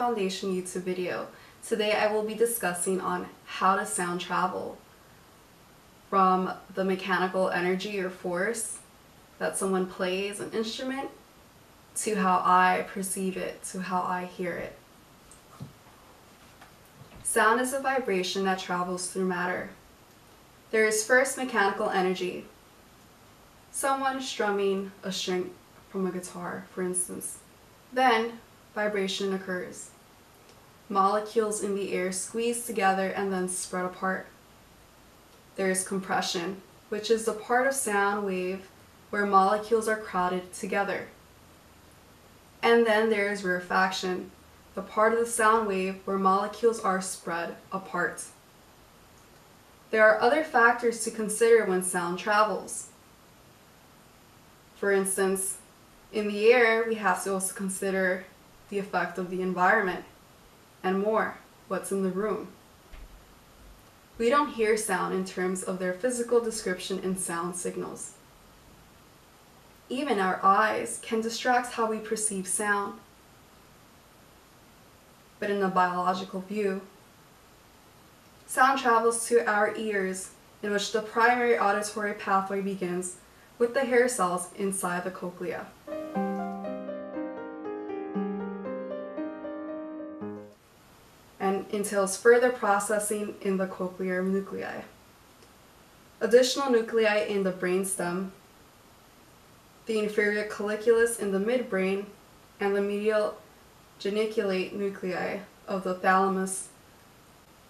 Foundation YouTube video. Today I will be discussing on how does sound travel from the mechanical energy or force that someone plays an instrument to how I perceive it, to how I hear it. Sound is a vibration that travels through matter. There is first mechanical energy. Someone strumming a string from a guitar, for instance. Then, vibration occurs. Molecules in the air squeeze together and then spread apart. There is compression, which is the part of sound wave where molecules are crowded together. And then there is rarefaction, the part of the sound wave where molecules are spread apart. There are other factors to consider when sound travels. For instance, in the air, we have to also consider the effect of the environment and more, what's in the room. We don't hear sound in terms of their physical description in sound signals. Even our eyes can distract how we perceive sound. But in the biological view, sound travels to our ears, in which the primary auditory pathway begins with the hair cells inside the cochlea. And entails further processing in the cochlear nuclei. Additional nuclei in the brainstem, the inferior colliculus in the midbrain, and the medial geniculate nuclei of the thalamus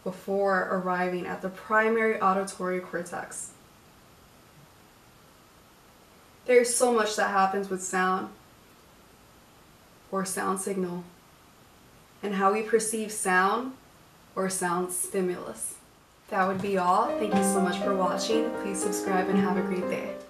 before arriving at the primary auditory cortex. There's so much that happens with sound or sound signal, and how we perceive sound or sound stimulus. That would be all. Thank you so much for watching. Please subscribe and have a great day.